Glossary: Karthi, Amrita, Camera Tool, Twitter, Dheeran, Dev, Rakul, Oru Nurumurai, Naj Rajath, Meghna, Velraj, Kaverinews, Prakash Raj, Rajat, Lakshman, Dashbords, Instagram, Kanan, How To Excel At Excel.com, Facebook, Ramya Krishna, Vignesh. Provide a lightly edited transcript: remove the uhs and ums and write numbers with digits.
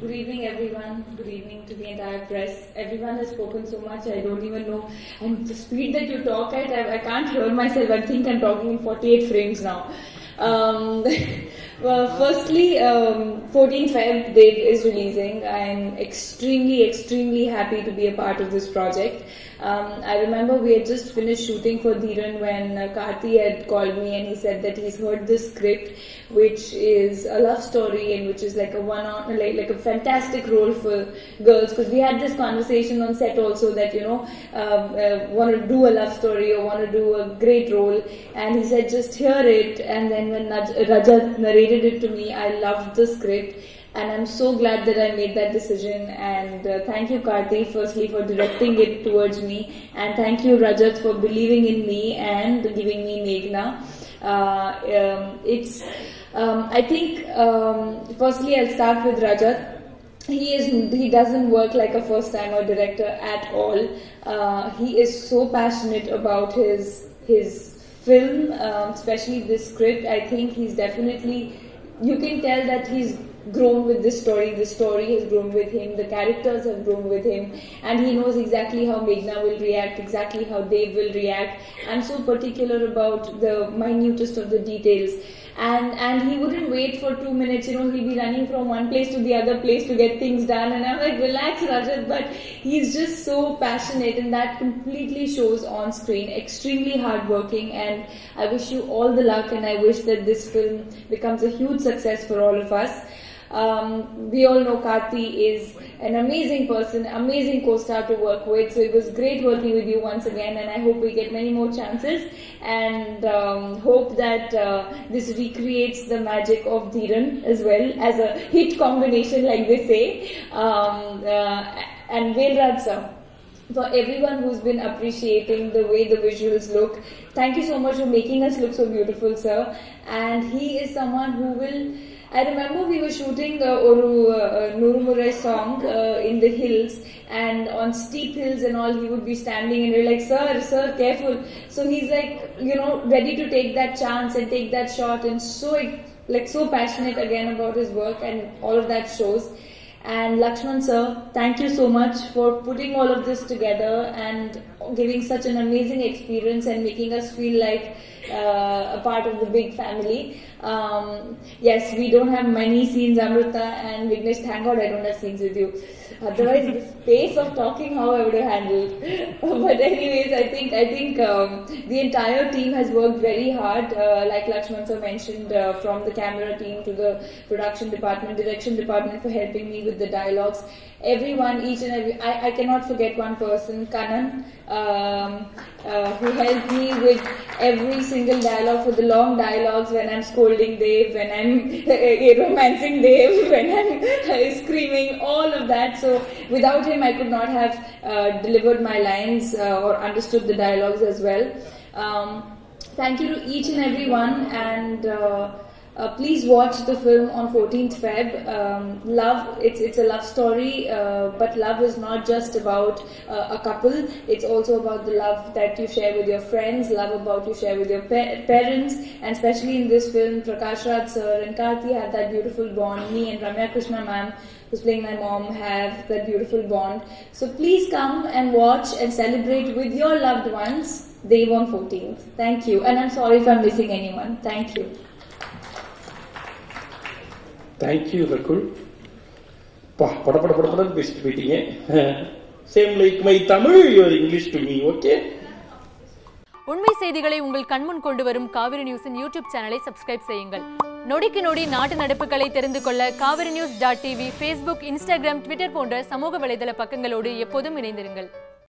Good evening everyone, good evening to the entire press. Everyone has spoken so much, I don't even know. And the speed that you talk at, I can't hear myself. I think I'm talking in 48 frames now. Well, firstly, 14 Feb Dev is releasing. I'm extremely happy to be a part of this project. I remember we had just finished shooting for Dheeran when Karthi had called me and he said that he's heard this script, which is a love story and which is like a like a fantastic role for girls, because we had this conversation on set also that, you know, want to do a love story or want to do a great role, and he said just hear it. And then when Naj Rajath narrated it to me, I loved the script. And I'm so glad that I made that decision, and thank you Karthi firstly for directing it towards me, and thank you Rajat for believing in me and giving me Meghna. I think firstly I'll start with Rajat. He doesn't work like a first-timer director at all. He is so passionate about his film, especially this script. I think he's definitely, you can tell that he's grown with this story. The story has grown with him, the characters have grown with him, and he knows exactly how Meghna will react, exactly how Dev will react, and so particular about the minutest of the details. And he wouldn't wait for 2 minutes, you know, he'll be running from one place to the other place to get things done, and I'm like, relax Rajat, but he's just so passionate, and that completely shows on screen. Extremely hardworking, and I wish you all the luck, and I wish that this film becomes a huge success for all of us. We all know Karthi is an amazing person, amazing co-star to work with, so it was great working with you once again, and I hope we get many more chances, and hope that this recreates the magic of Dheeran as well, as a hit combination like they say. And Velraj sir, for everyone who's been appreciating the way the visuals look, thank you so much for making us look so beautiful sir. And he is someone who will, I remember we were shooting Oru Nurumurai song in the hills, and on steep hills and all, he would be standing and we're like, sir, careful. So he's like, you know, ready to take that chance and take that shot, and so passionate again about his work, and all of that shows. And Lakshman sir, thank you so much for putting all of this together and giving such an amazing experience and making us feel like a part of the big family. Yes, we don't have many scenes, Amrita and Vignesh, thank God I don't have scenes with you. Otherwise, the pace of talking, how I would have handled. But anyways, I think the entire team has worked very hard, like Lakshman sir mentioned, from the camera team to the production department, direction department, for helping me with the dialogues. Everyone, each and every, I cannot forget one person, Kanan, who helped me with every single dialogue, for the long dialogues when I'm scolding Dev, when I'm romancing Dev, when I'm screaming, all of that. So without him I could not have delivered my lines or understood the dialogues as well. Thank you to each and everyone, and please watch the film on 14th Feb. Love, it's a love story, but love is not just about a couple. It's also about the love that you share with your friends, love about you share with your parents, and especially in this film, Prakash Raj sir and Karthi had that beautiful bond. Me and Ramya Krishna ma'am, who's playing my mom, have that beautiful bond. So please come and watch and celebrate with your loved ones. Dev on 14th. Thank you, and I'm sorry if I'm missing anyone. Thank you. Thank you, Rakul. Padapadapadapadan best meeting. Same like my Tamil, your English to me, okay? உண்மை செய்திகளை உங்கள் கண்முன் கொண்டு வரும் காவிரி நியூஸின் YouTube சேனலை subscribe செய்யுங்கள். நொடிக்கு நொடி நாட்டு நடப்புகளை தெரிந்து கொள்ள kaverinews.tv, Facebook, Instagram, Twitter போன்ற சமூக வலைதள பக்கங்களோடு எப்போதும் இணைந்திருங்கள்.